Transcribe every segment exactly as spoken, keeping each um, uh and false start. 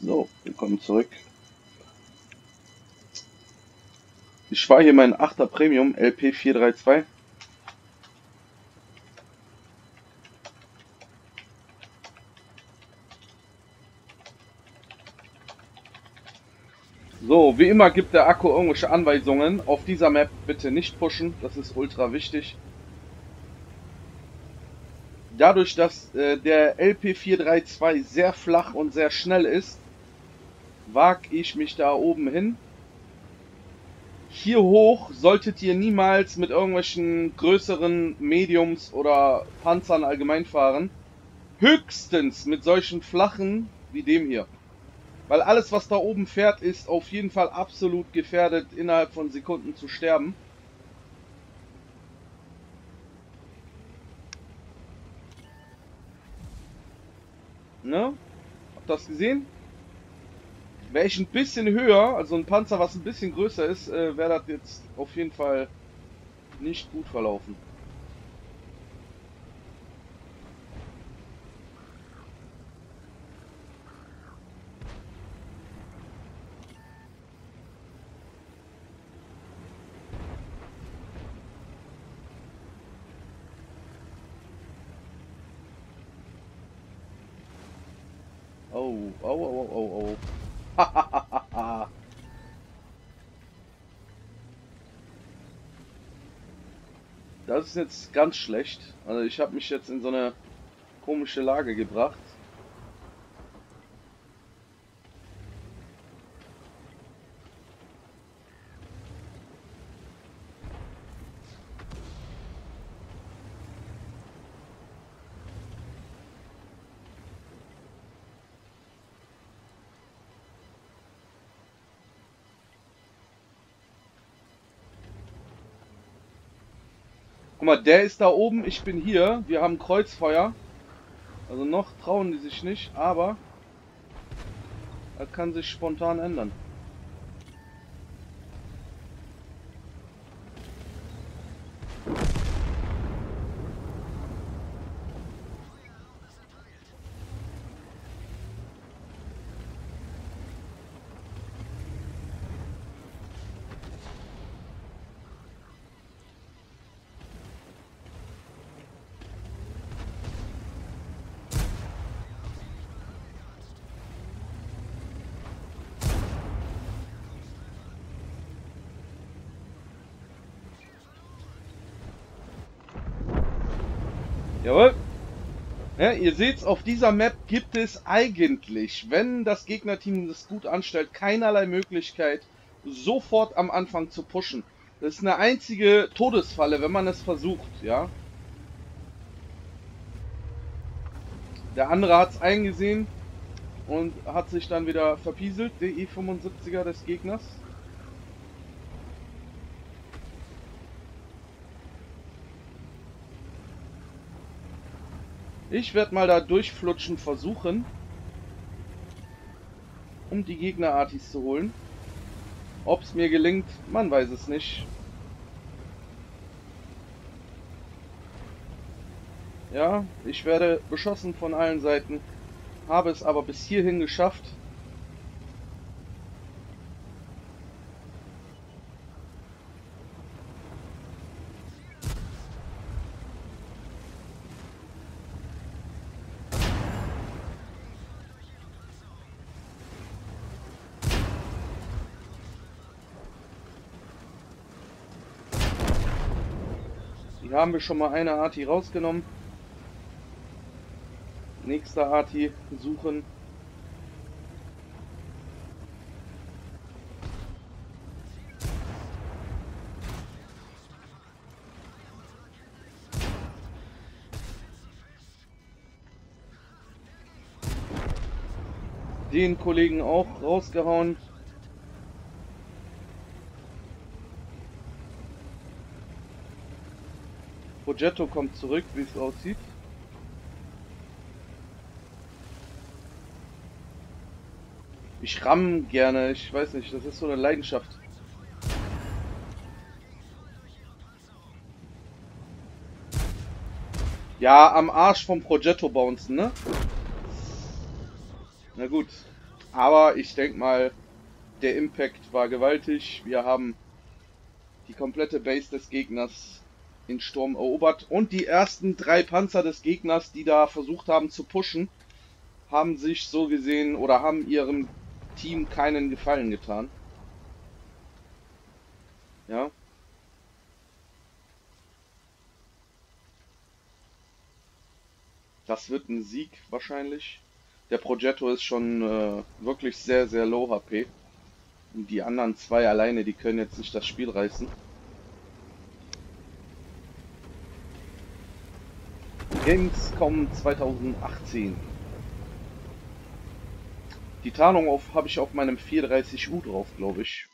So, willkommen zurück. Ich spare hier meinen achter Premium L P vier drei zwei. So, wie immer gibt der Akku irgendwelche Anweisungen. Auf dieser Map bitte nicht pushen, das ist ultra wichtig. Dadurch, dass äh, der L P vier drei zwei sehr flach und sehr schnell ist, wag ich mich da oben hin. Hier hoch solltet ihr niemals mit irgendwelchen größeren Mediums oder Panzern allgemein fahren. Höchstens mit solchen flachen wie dem hier. Weil alles, was da oben fährt, ist auf jeden Fall absolut gefährdet, innerhalb von Sekunden zu sterben. Ne? Habt ihr das gesehen? Wäre ich ein bisschen höher, also ein Panzer, was ein bisschen größer ist, äh, wäre das jetzt auf jeden Fall nicht gut verlaufen. Oh, oh, oh, oh, oh. Das ist jetzt ganz schlecht. Also ich habe mich jetzt in so eine komische Lage gebracht. Guck mal, der ist da oben, ich bin hier, wir haben Kreuzfeuer, also noch trauen die sich nicht, aber das kann sich spontan ändern. Jawohl. Ja, ihr seht's, auf dieser Map gibt es eigentlich, wenn das Gegnerteam das gut anstellt, keinerlei Möglichkeit, sofort am Anfang zu pushen. Das ist eine einzige Todesfalle, wenn man es versucht, ja. Der andere hat's eingesehen und hat sich dann wieder verpieselt, der E fünfundsiebziger des Gegners. Ich werde mal da durchflutschen versuchen, um die Gegner-Artis zu holen. Ob es mir gelingt, man weiß es nicht. Ja, ich werde beschossen von allen Seiten, habe es aber bis hierhin geschafft. Haben wir schon mal eine Arti rausgenommen. Nächste Arti suchen. Den Kollegen auch rausgehauen. Progetto kommt zurück, wie es aussieht. Ich ramme gerne, ich weiß nicht, das ist so eine Leidenschaft. Ja, am Arsch vom Progetto bouncen, ne? Na gut, Aber ich denke mal, der Impact war gewaltig. Wir haben die komplette Base des Gegners in Sturm erobert. Und die ersten drei Panzer des Gegners, die da versucht haben zu pushen, haben sich so gesehen oder haben ihrem Team keinen Gefallen getan. Ja. Das wird ein Sieg wahrscheinlich. Der Progetto ist schon äh, wirklich sehr, sehr low H P. Und die anderen zwei alleine, die können jetzt nicht das Spiel reißen. Gamescom zwanzig achtzehn. Die Tarnung auf habe ich auf meinem vier dreißig U drauf, glaube ich.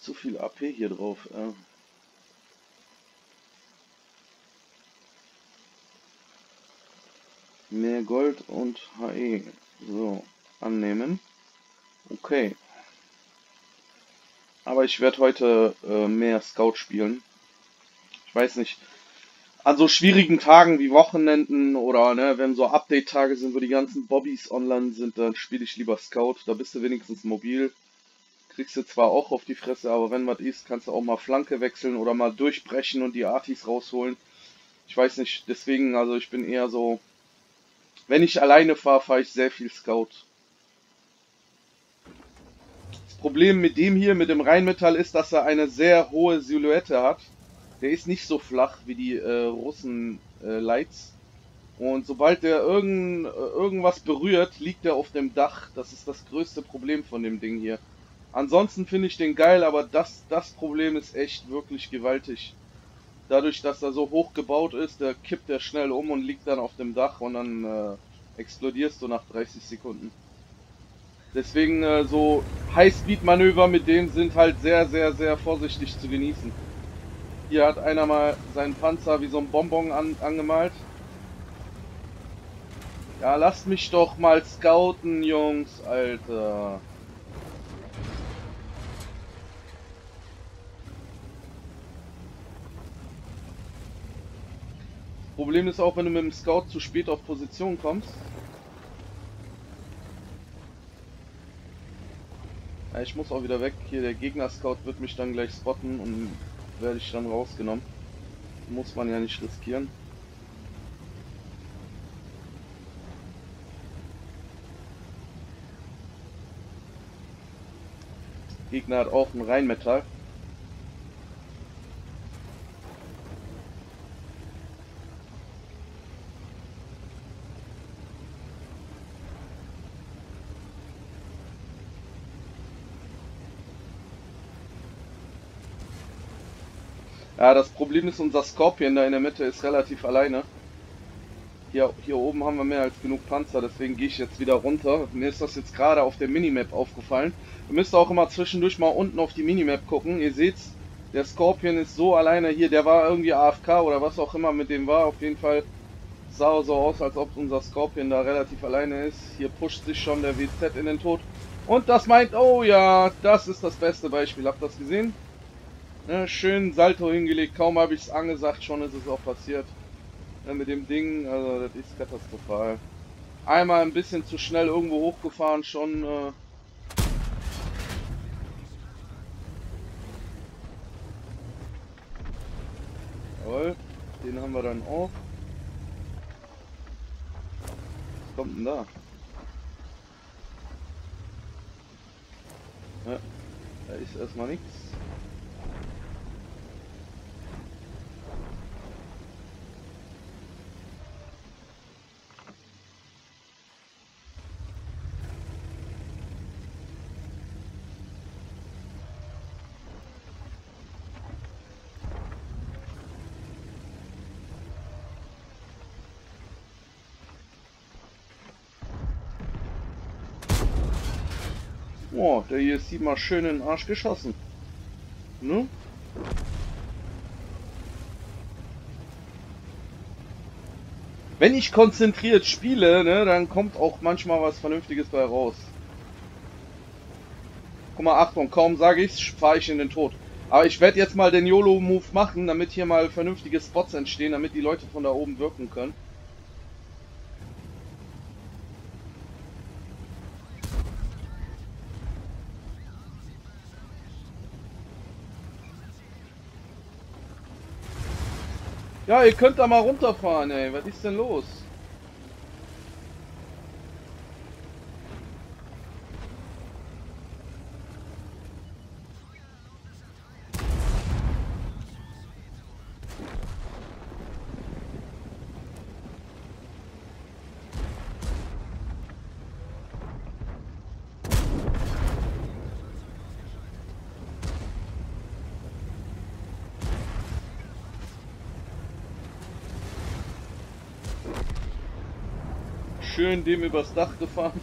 Zu viel A P hier drauf. Äh. Mehr Gold und H E. So, annehmen. Okay. Aber ich werde heute äh, mehr Scout spielen. Ich weiß nicht. An so schwierigen Tagen wie Wochenenden oder ne, wenn so Update-Tage sind, wo die ganzen Bobbys online sind, dann spiele ich lieber Scout. Da bist du wenigstens mobil. Kriegst du zwar auch auf die Fresse, aber wenn was ist, kannst du auch mal Flanke wechseln oder mal durchbrechen und die Artis rausholen. Ich weiß nicht, deswegen, also ich bin eher so... Wenn ich alleine fahre, fahre ich sehr viel Scout. Das Problem mit dem hier, mit dem Rheinmetall, ist, dass er eine sehr hohe Silhouette hat. Der ist nicht so flach wie die äh, Russen äh, Lights. Und sobald der irgend, äh, irgendwas berührt, liegt er auf dem Dach. Das ist das größte Problem von dem Ding hier. Ansonsten finde ich den geil, aber das, das Problem ist echt wirklich gewaltig. Dadurch, dass er so hoch gebaut ist, da kippt er schnell um und liegt dann auf dem Dach und dann äh, explodierst du nach dreißig Sekunden. Deswegen äh, so Highspeed-Manöver mit dem sind halt sehr, sehr, sehr vorsichtig zu genießen. Hier hat einer mal seinen Panzer wie so ein Bonbon an, angemalt. Ja, lasst mich doch mal scouten, Jungs, Alter. Problem ist auch, wenn du mit dem Scout zu spät auf Position kommst. Ja, ich muss auch wieder weg. Hier, der Gegner-Scout wird mich dann gleich spotten und werde ich dann rausgenommen. Muss man ja nicht riskieren. Der Gegner hat auch ein Rheinmetall. Ja, das Problem ist, unser Skorpion da in der Mitte ist relativ alleine. Hier, hier oben haben wir mehr als genug Panzer, deswegen gehe ich jetzt wieder runter. Mir ist das jetzt gerade auf der Minimap aufgefallen. Ihr müsst auch immer zwischendurch mal unten auf die Minimap gucken. Ihr seht's, der Skorpion ist so alleine hier. Der war irgendwie A F K oder was auch immer mit dem war. Auf jeden Fall sah so aus, als ob unser Skorpion da relativ alleine ist. Hier pusht sich schon der W Z in den Tod. Und das meint, oh ja, das ist das beste Beispiel. Habt ihr das gesehen? Ne, schön Salto hingelegt, kaum habe ich es angesagt, schon ist es auch passiert. Ne, mit dem Ding, also das ist katastrophal. Einmal ein bisschen zu schnell irgendwo hochgefahren, schon... Äh Jawohl, den haben wir dann auch. Was kommt denn da? Ne, da ist erstmal nichts. Oh, der hier ist siebenmal schön in den Arsch geschossen. Ne? Wenn ich konzentriert spiele, ne, dann kommt auch manchmal was Vernünftiges bei raus. Guck mal, Achtung, kaum sage ich's, fahre ich in den Tod. Aber ich werde jetzt mal den YOLO-Move machen, damit hier mal vernünftige Spots entstehen, damit die Leute von da oben wirken können. Ja, ihr könnt da mal runterfahren, ey. Was ist denn los? Schön dem übers Dach gefahren.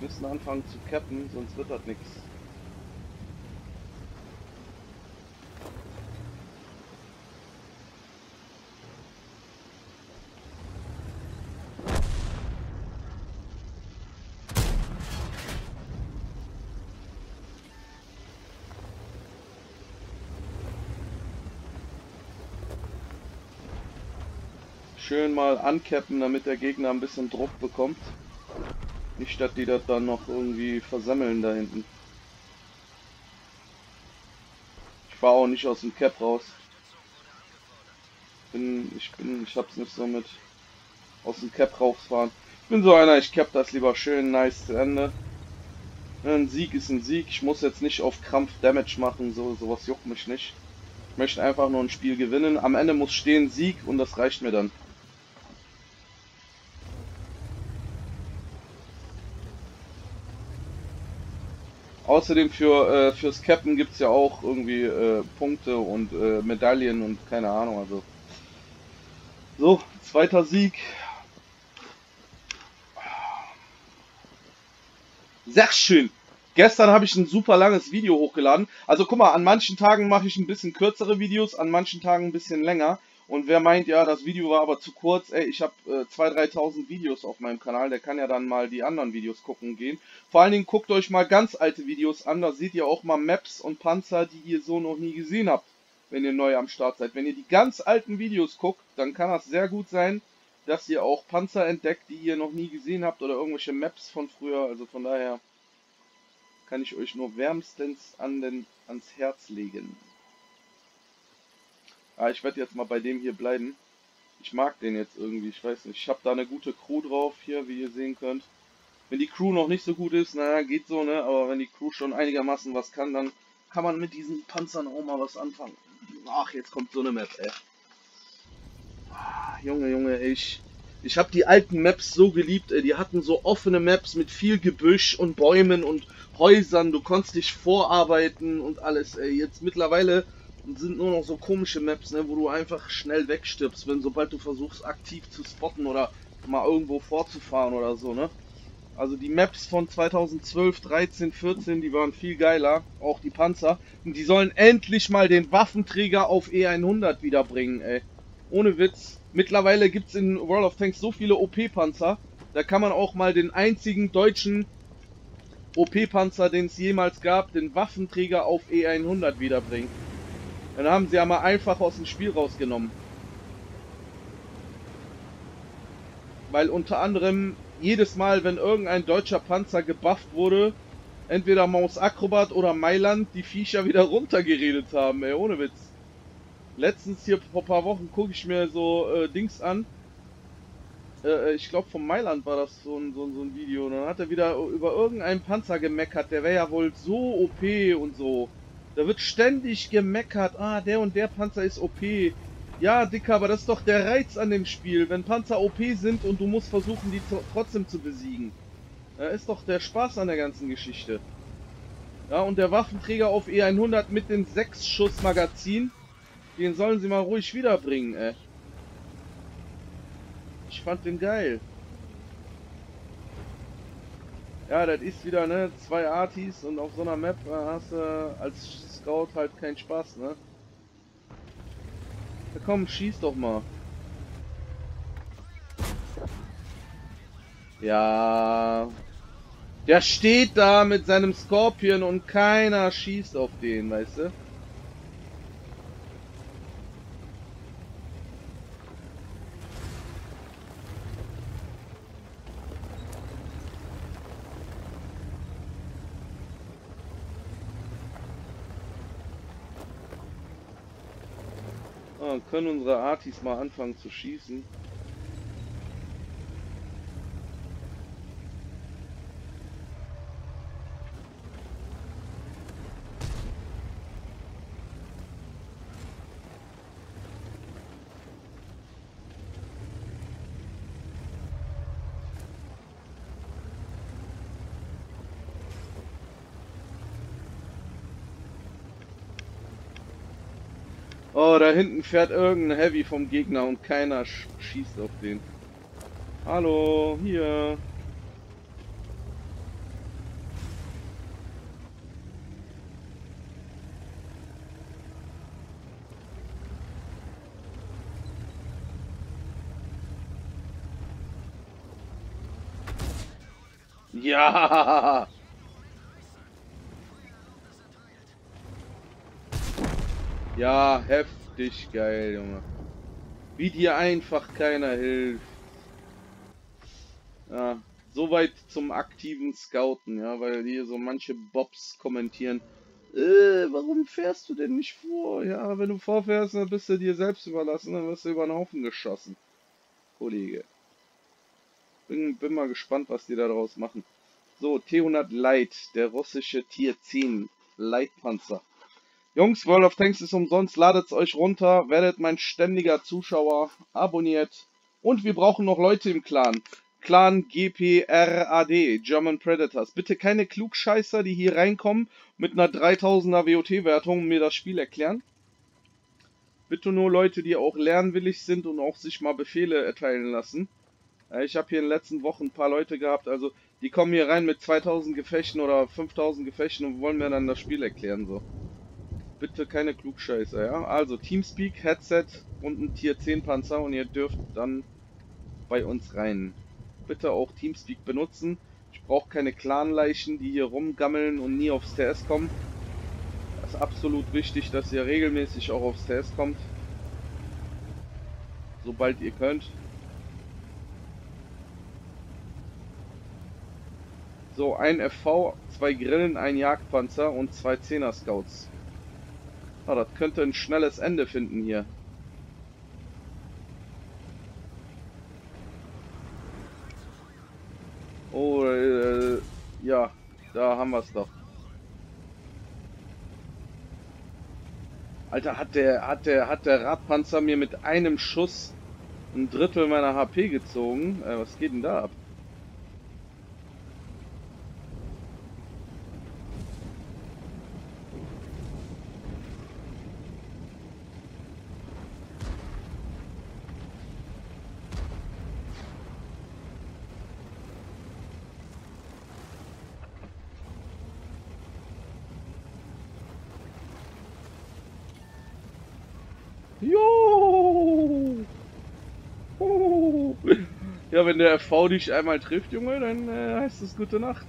Wir müssen anfangen zu cappen, sonst wird das nichts. Schön mal ancappen, damit der Gegner ein bisschen Druck bekommt. Nicht, statt die das dann noch irgendwie versammeln da hinten. Ich fahre auch nicht aus dem Cap raus. Bin, ich bin, ich hab's nicht so mit aus dem Cap rausfahren. Ich bin so einer, ich cap das lieber schön nice zu Ende. Ein Sieg ist ein Sieg. Ich muss jetzt nicht auf Krampf Damage machen, so sowas juckt mich nicht. Ich möchte einfach nur ein Spiel gewinnen. Am Ende muss stehen Sieg und das reicht mir dann. Außerdem für äh, fürs Captain gibt es ja auch irgendwie äh, Punkte und äh, Medaillen und keine Ahnung. Also so, zweiter Sieg. Sehr schön. Gestern habe ich ein super langes Video hochgeladen. Also guck mal, an manchen Tagen mache ich ein bisschen kürzere Videos, an manchen Tagen ein bisschen länger. Und wer meint, ja, das Video war aber zu kurz, ey, ich habe äh, zweitausend, dreitausend Videos auf meinem Kanal, der kann ja dann mal die anderen Videos gucken gehen. Vor allen Dingen guckt euch mal ganz alte Videos an, da seht ihr auch mal Maps und Panzer, die ihr so noch nie gesehen habt, wenn ihr neu am Start seid. Wenn ihr die ganz alten Videos guckt, dann kann das sehr gut sein, dass ihr auch Panzer entdeckt, die ihr noch nie gesehen habt oder irgendwelche Maps von früher, also von daher kann ich euch nur wärmstens an den, ans Herz legen. Ah, ich werde jetzt mal bei dem hier bleiben. Ich mag den jetzt irgendwie, ich weiß nicht. Ich habe da eine gute Crew drauf hier, wie ihr sehen könnt. Wenn die Crew noch nicht so gut ist, naja, geht so, ne? Aber wenn die Crew schon einigermaßen was kann, dann kann man mit diesen Panzern auch mal was anfangen. Ach, jetzt kommt so eine Map, ey. Ah, Junge, Junge, ey, ich... Ich habe die alten Maps so geliebt, ey. Die hatten so offene Maps mit viel Gebüsch und Bäumen und Häusern. Du konntest dich vorarbeiten und alles, ey. Jetzt mittlerweile sind nur noch so komische Maps, ne, wo du einfach schnell wegstirbst, wenn sobald du versuchst aktiv zu spotten oder mal irgendwo vorzufahren oder so, ne. Also die Maps von zweitausendzwölf, dreizehn, vierzehn, die waren viel geiler, auch die Panzer. Und die sollen endlich mal den Waffenträger auf E hundert wiederbringen, ey. Ohne Witz. Mittlerweile gibt es in World of Tanks so viele O P-Panzer, da kann man auch mal den einzigen deutschen O P-Panzer, den es jemals gab, den Waffenträger auf E hundert wiederbringen. Dann haben sie ja mal einfach aus dem Spiel rausgenommen. Weil unter anderem jedes Mal, wenn irgendein deutscher Panzer gebufft wurde, entweder Maus Akrobat oder Mailand die Viecher wieder runtergeredet haben, ey, ohne Witz. Letztens hier vor ein paar Wochen gucke ich mir so äh, Dings an. Äh, ich glaube von Mailand war das so ein, so, ein, so ein Video. Und dann hat er wieder über irgendeinen Panzer gemeckert. Der wäre ja wohl so O P und so. Da wird ständig gemeckert. Ah, der und der Panzer ist O P. Ja, Dicker, aber das ist doch der Reiz an dem Spiel. Wenn Panzer O P sind und du musst versuchen, die trotzdem zu besiegen. Da ist doch der Spaß an der ganzen Geschichte. Ja, und der Waffenträger auf E hundert mit dem sechs Schuss Magazin. Den sollen sie mal ruhig wiederbringen, ey. Ich ich fand den geil. Ja, das ist wieder, ne, zwei Artis und auf so einer Map hast du äh, als Scout halt keinen Spaß, ne? Ja, komm, schieß doch mal. Ja. Der steht da mit seinem Skorpion und keiner schießt auf den, weißt du? Ah, können unsere Artis mal anfangen zu schießen? Oh, da hinten fährt irgendein Heavy vom Gegner und keiner sch schießt auf den. Hallo, hier. Ja! Ja, heftig geil, Junge. Wie dir einfach keiner hilft. Ja, soweit zum aktiven Scouten, ja, weil hier so manche Bobs kommentieren. Äh, warum fährst du denn nicht vor? Ja, wenn du vorfährst, dann bist du dir selbst überlassen, dann wirst du über den Haufen geschossen. Kollege. Bin, bin mal gespannt, was die da draus machen. So, T hundert Light, der russische Tier zehn Leitpanzer. Jungs, World of Tanks ist umsonst, ladet's euch runter, werdet mein ständiger Zuschauer, abonniert. Und wir brauchen noch Leute im Clan. Clan G P R A D, German Predators. Bitte keine Klugscheißer, die hier reinkommen mit einer dreitausender W O T-Wertung und mir das Spiel erklären. Bitte nur Leute, die auch lernwillig sind und auch sich mal Befehle erteilen lassen. Ich habe hier in den letzten Wochen ein paar Leute gehabt, also die kommen hier rein mit zweitausend Gefechten oder fünftausend Gefechten und wollen mir dann das Spiel erklären, so. Bitte keine Klugscheißer, ja? Also Teamspeak, Headset und ein Tier zehn Panzer und ihr dürft dann bei uns rein. Bitte auch Teamspeak benutzen. Ich brauche keine Clanleichen, die hier rumgammeln und nie aufs T S kommen. Das ist absolut wichtig, dass ihr regelmäßig auch aufs T S kommt. Sobald ihr könnt. So, ein F V, zwei Grillen, ein Jagdpanzer und zwei Zehner Scouts. Ah, das könnte ein schnelles Ende finden hier. Oh, äh, ja, da haben wir es doch. Alter, hat der, hat der, hat der Radpanzer mir mit einem Schuss ein Drittel meiner H P gezogen? Äh, was geht denn da ab? Ja, wenn der F V dich einmal trifft, Junge, dann äh, heißt es gute Nacht.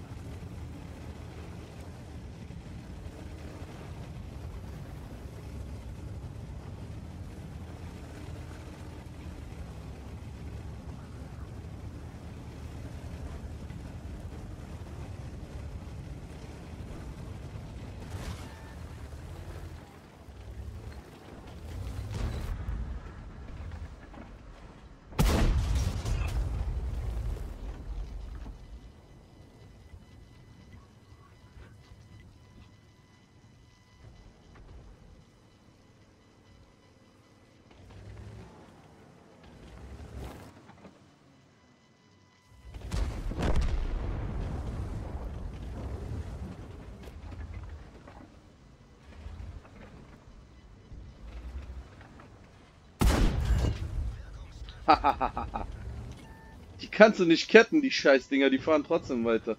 kannst du nicht ketten, die Scheißdinger, die fahren trotzdem weiter.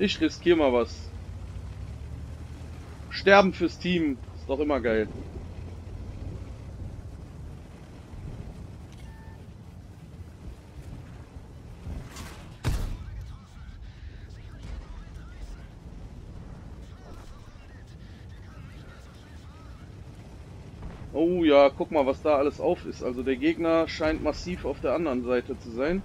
Ich riskiere mal was. Sterben fürs Team ist doch immer geil. Oh ja, guck mal, was da alles auf ist. Also der Gegner scheint massiv auf der anderen Seite zu sein.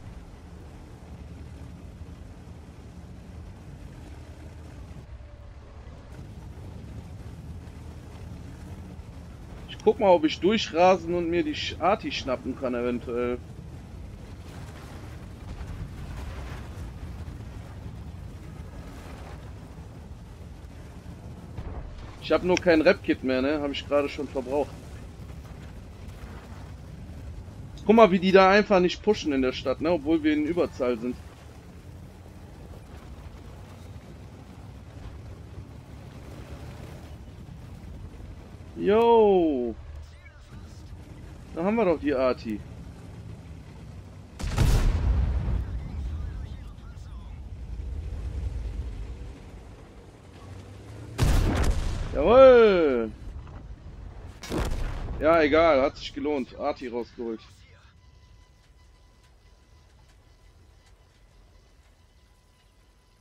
Guck mal, ob ich durchrasen und mir die Arti schnappen kann, eventuell. Ich habe nur kein Rap-Kit mehr, ne? Habe ich gerade schon verbraucht. Guck mal, wie die da einfach nicht pushen in der Stadt, ne? Obwohl wir in Überzahl sind. Yo, da haben wir doch die Arti. Jawohl. Ja, egal, hat sich gelohnt. Arti rausgeholt.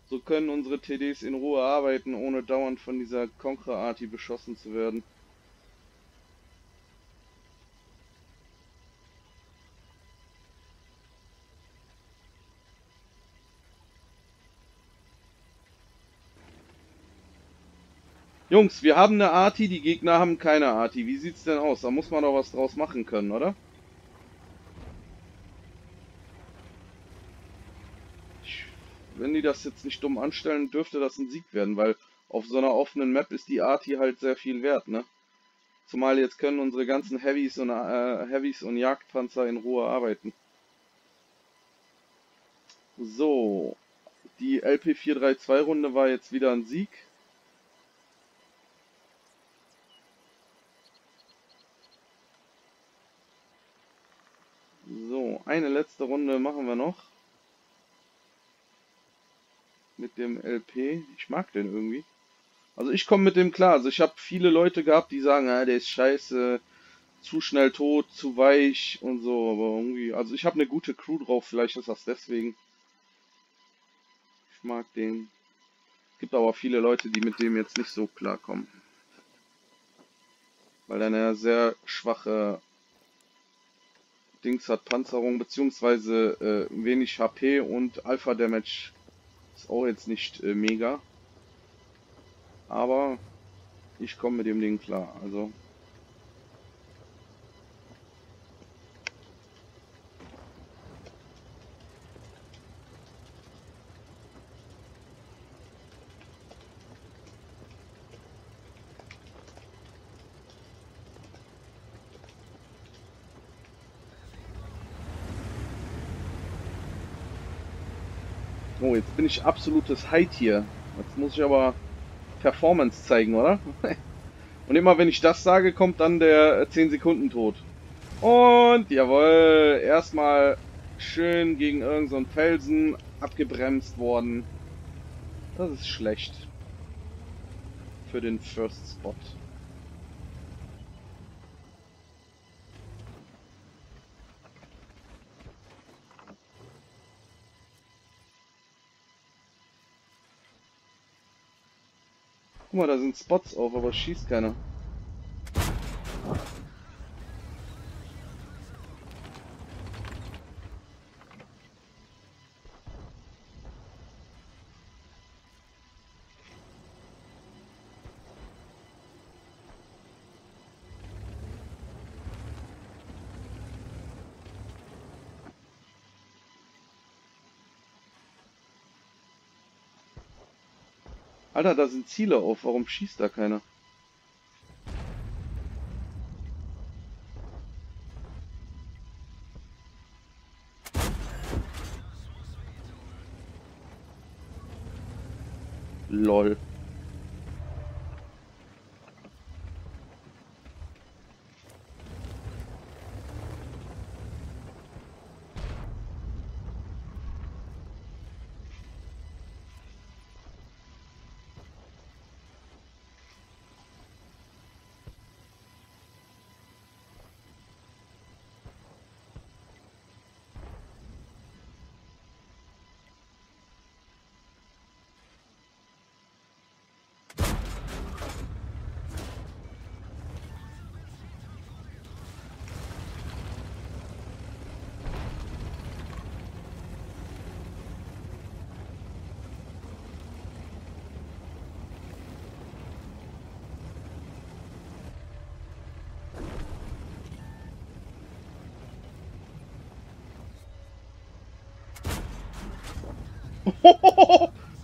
So können unsere T Ds in Ruhe arbeiten, ohne dauernd von dieser Conquer-Arti beschossen zu werden. Jungs, wir haben eine Arti, die Gegner haben keine Arti. Wie sieht's denn aus? Da muss man doch was draus machen können, oder? Ich, wenn die das jetzt nicht dumm anstellen, dürfte das ein Sieg werden, weil auf so einer offenen Map ist die Arti halt sehr viel wert, ne? Zumal jetzt können unsere ganzen Heavies und, äh, Heavies und Jagdpanzer in Ruhe arbeiten. So, die L P vier drei zwei Runde war jetzt wieder ein Sieg. So, eine letzte Runde machen wir noch. Mit dem L P. Ich mag den irgendwie. Also ich komme mit dem klar. Also ich habe viele Leute gehabt, die sagen, ah, der ist scheiße, zu schnell tot, zu weich und so. Aber irgendwie, also ich habe eine gute Crew drauf. Vielleicht ist das deswegen. Ich mag den. Es gibt aber viele Leute, die mit dem jetzt nicht so klarkommen. Weil er eine sehr schwache Dings hat, Panzerung beziehungsweise äh, wenig H P und Alpha Damage ist auch jetzt nicht äh, mega, aber ich komme mit dem Ding klar. Also oh, jetzt bin ich absolutes High-Tier. Jetzt muss ich aber Performance zeigen, oder? Und immer wenn ich das sage, kommt dann der zehn Sekunden Tod. Und jawohl, erstmal schön gegen irgend so einen Felsen abgebremst worden. Das ist schlecht. Für den First Spot. Guck mal, da sind Spots auf, aber schießt keiner. Alter, da sind Ziele auf. Warum schießt da keiner? Lol.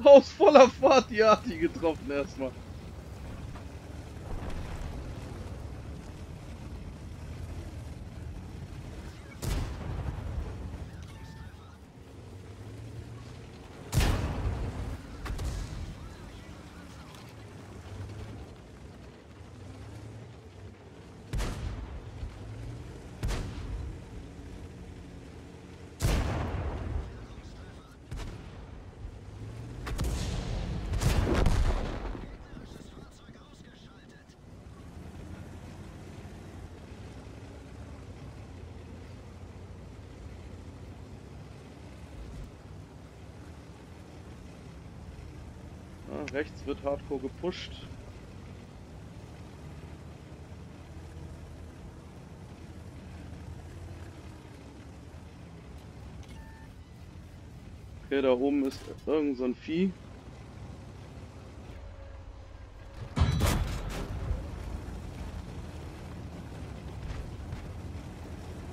Aus voller Fahrt die hat die getroffen erstmal. Rechts wird hardcore gepusht. Okay, da oben ist irgend so ein Vieh.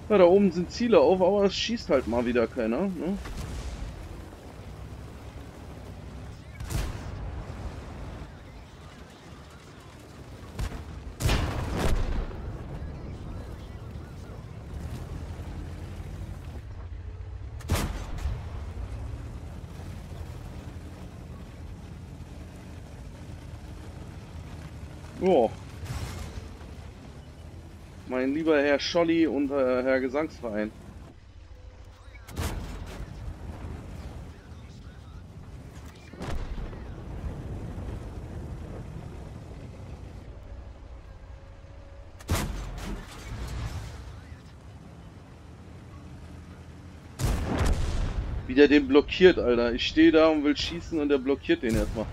Ja, da oben sind Ziele auf, aber es schießt halt mal wieder keiner, ne? Oh. Mein lieber Herr Scholli und äh, Herr Gesangsverein. Wie der den blockiert, Alter. Ich stehe da und will schießen und der blockiert den erstmal.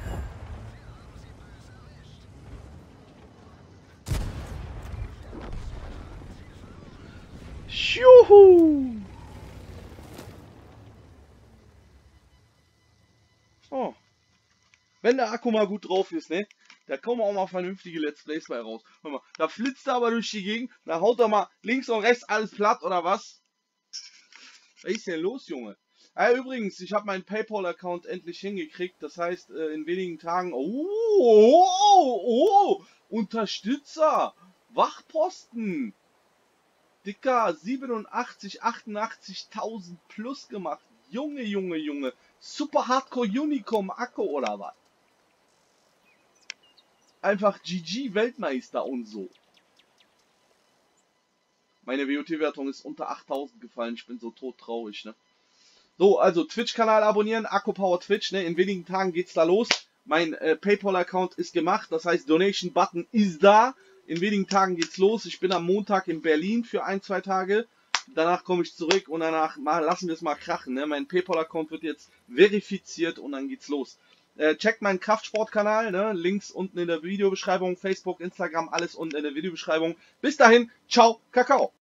Wenn der Akku mal gut drauf ist, ne? Da kommen auch mal vernünftige Let's Plays bei raus. Hör mal, da flitzt er aber durch die Gegend, da haut er mal links und rechts alles platt oder was? Was ist denn los, Junge? Ah, übrigens, ich habe meinen PayPal-Account endlich hingekriegt. Das heißt, in wenigen Tagen... Oh, oh, oh, Unterstützer! Wachposten! Dicker, siebenundachtzig, achtundachtzigtausend plus gemacht. Junge, Junge, Junge. Super Hardcore Unicom Akku oder was? Einfach G G Weltmeister und so. Meine W O T-Wertung ist unter achttausend gefallen. Ich bin so todtraurig, ne? So, also Twitch-Kanal abonnieren. Akku Power Twitch, ne? In wenigen Tagen geht's da los. Mein äh, PayPal-Account ist gemacht. Das heißt, Donation-Button ist da. In wenigen Tagen geht's los. Ich bin am Montag in Berlin für ein, zwei Tage. Danach komme ich zurück und danach mal, lassen wir es mal krachen. Ne? Mein PayPal-Account wird jetzt verifiziert und dann geht's los. Äh, checkt meinen Kraftsport-Kanal, ne? Links unten in der Videobeschreibung, Facebook, Instagram, alles unten in der Videobeschreibung. Bis dahin, ciao, Kakao!